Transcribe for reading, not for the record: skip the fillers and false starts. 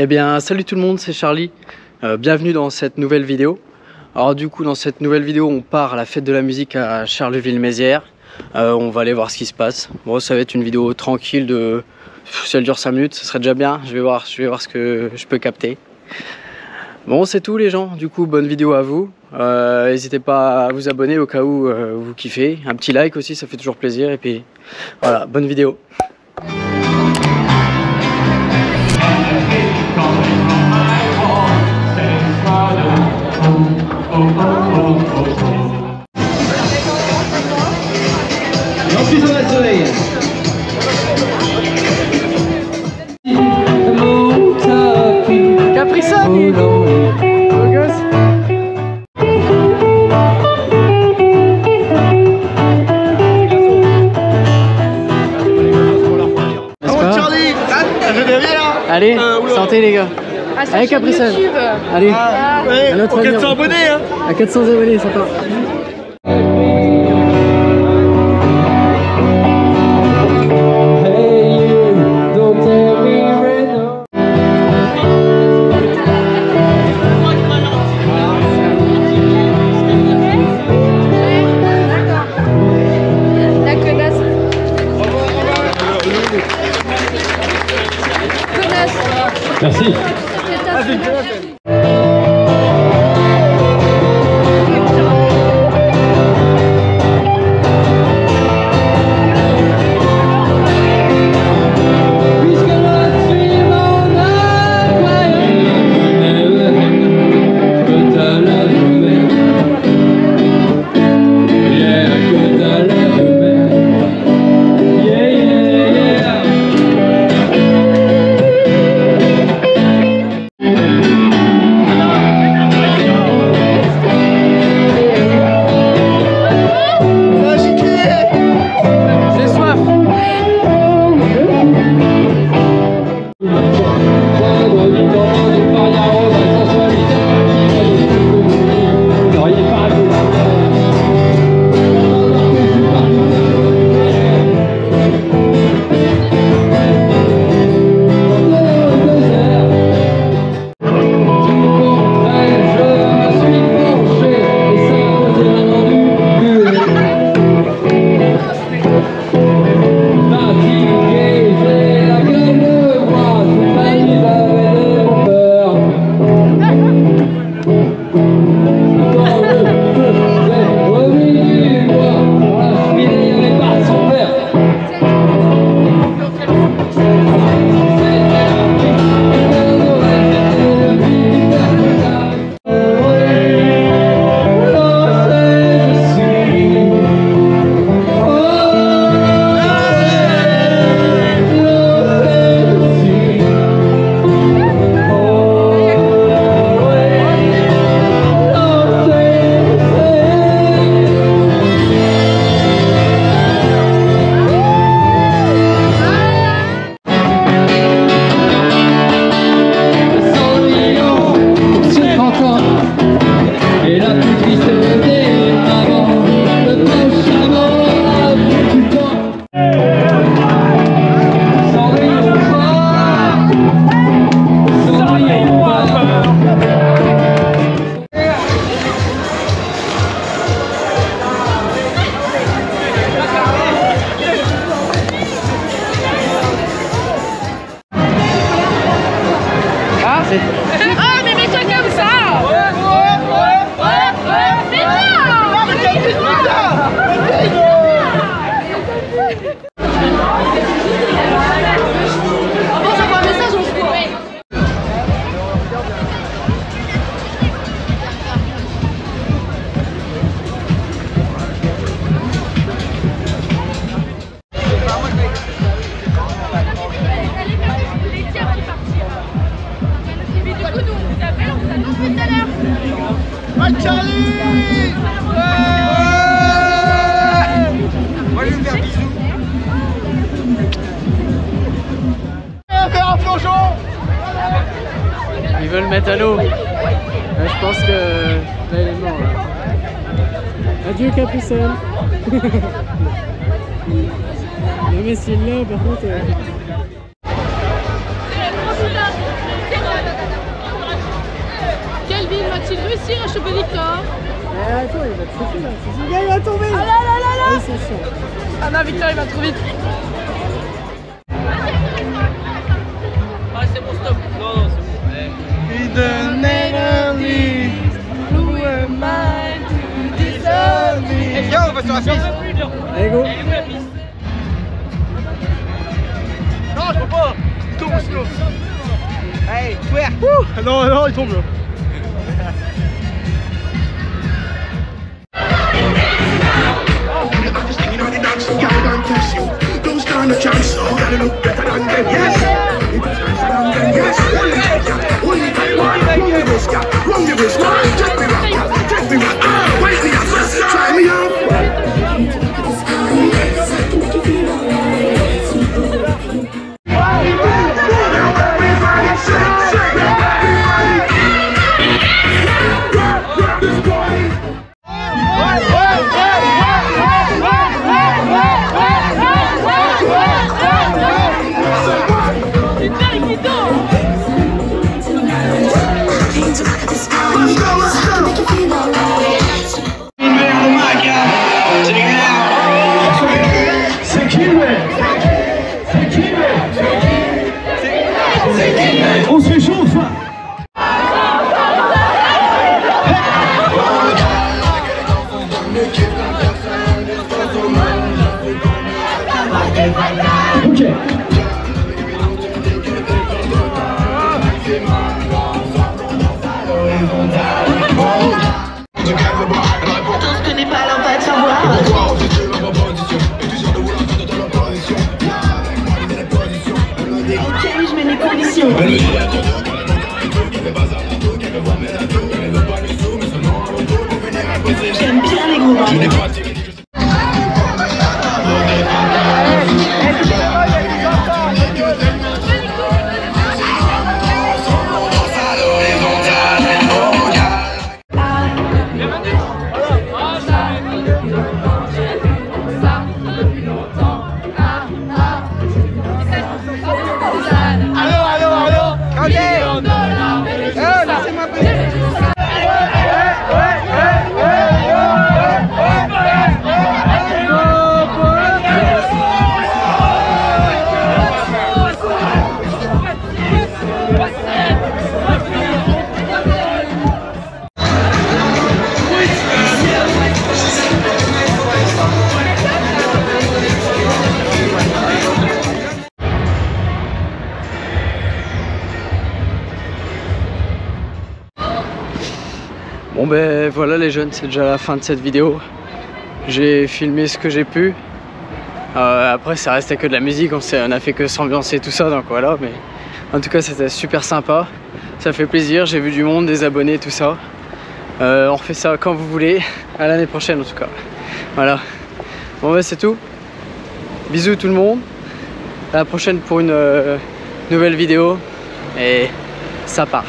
Eh bien, salut tout le monde, c'est Charlie. Bienvenue dans cette nouvelle vidéo. Alors du coup, dans cette nouvelle vidéo, on part à la fête de la musique à Charleville-Mézières. On va aller voir ce qui se passe. Bon, ça va être une vidéo tranquille de... Si elle dure 5 minutes, ce serait déjà bien. Je vais voir ce que je peux capter. Bon, c'est tout les gens. Du coup, bonne vidéo à vous. N'hésitez pas à vous abonner au cas où vous kiffez. Un petit like aussi, ça fait toujours plaisir. Et puis, voilà, bonne vidéo. Allez, santé les gars. Allez Capricène. Allez, à notre 400 abonnés hein. À 400 abonnés, sympa. Merci. Ils veulent mettre à l'eau. Je pense que là il est mort. Adieu Capricène. Mais s'il est là par contre. réussir à choper Victor. Mais attends, il va te choper là. C'est génial, il va tomber. Ah là là là là. Ouais, c'est sûr. Ah non, Victor, il va trop vite. Ah, c'est bon, stop. Non, non, c'est bon. Une mélodie. Who am I to disown me? Eh bien, on va sur la piste. Allez, go. Elle est où la piste? Non, je peux pas. Il tombe au slow. Allez, twerk. Non, non, il tombe là. On se réchauffe. Ok. Tout ce que n'est pas là, on va te savoir. J'aime bien les groupes. Bon ben voilà les jeunes, c'est déjà la fin de cette vidéo. J'ai filmé ce que j'ai pu. Après ça restait que de la musique, on a fait que s'ambiancer tout ça, donc voilà. Mais en tout cas c'était super sympa, ça fait plaisir, j'ai vu du monde, des abonnés, tout ça. On refait ça quand vous voulez, à l'année prochaine en tout cas. Voilà. Bon ben c'est tout. Bisous tout le monde. À la prochaine pour une nouvelle vidéo. Et ça part.